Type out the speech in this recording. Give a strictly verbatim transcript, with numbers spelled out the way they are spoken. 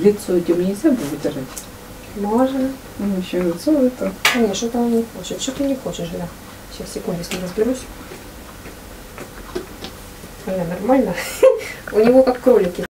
лицо этим нельзя бы вытирать? Можно. Ну, еще лицо это. Конечно, что-то он не хочет. Что ты не хочешь, да? Сейчас, секунду, с ним разберусь. Она нормально. У него как кролики.